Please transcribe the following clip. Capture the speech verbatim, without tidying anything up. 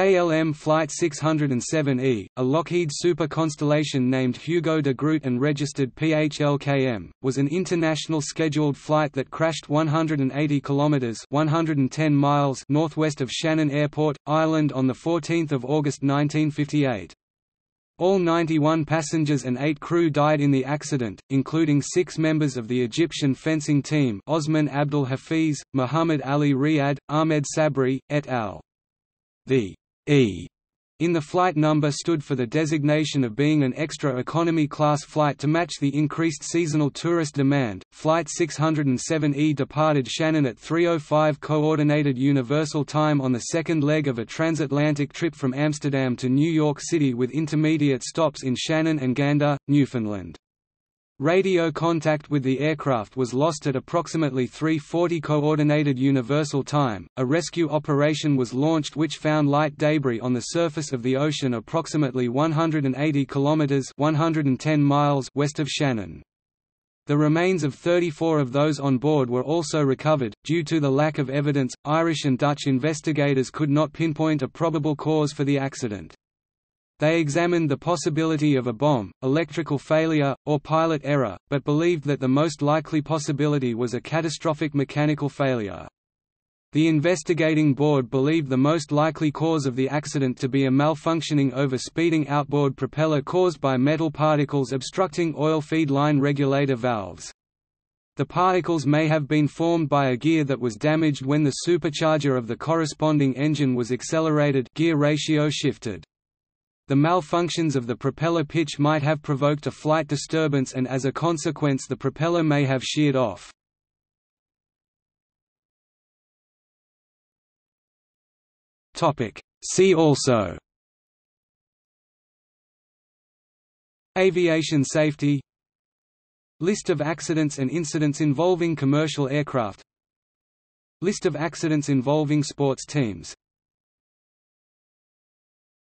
K L M Flight six oh seven E, a Lockheed Super Constellation named Hugo de Groot and registered P H L K M, was an international scheduled flight that crashed one hundred eighty kilometers (one hundred ten miles) northwest of Shannon Airport, Ireland on the fourteenth of August nineteen fifty-eight. All ninety-one passengers and eight crew died in the accident, including six members of the Egyptian fencing team: Osman Abdel Hafeez, Mohamed Ali Riad, Ahmed Sabry, et al. The E in the flight number stood for the designation of being an extra economy class flight to match the increased seasonal tourist demand. Flight six oh seven E departed Shannon at three oh five Coordinated Universal Time on the second leg of a transatlantic trip from Amsterdam to New York City with intermediate stops in Shannon and Gander, Newfoundland. Radio contact with the aircraft was lost at approximately three forty Coordinated Universal Time. A rescue operation was launched which found light debris on the surface of the ocean approximately one hundred eighty kilometers (one hundred ten miles) west of Shannon. The remains of thirty-four of those on board were also recovered. Due to the lack of evidence, Irish and Dutch investigators could not pinpoint a probable cause for the accident. They examined the possibility of a bomb, electrical failure, or pilot error, but believed that the most likely possibility was a catastrophic mechanical failure. The investigating board believed the most likely cause of the accident to be a malfunctioning over-speeding outboard propeller caused by metal particles obstructing oil feed line regulator valves. The particles may have been formed by a gear that was damaged when the supercharger of the corresponding engine was accelerated, gear ratio shifted. The malfunctions of the propeller pitch might have provoked a flight disturbance and as a consequence the propeller may have sheared off. See also: Aviation safety, List of accidents and incidents involving commercial aircraft, List of accidents involving sports teams.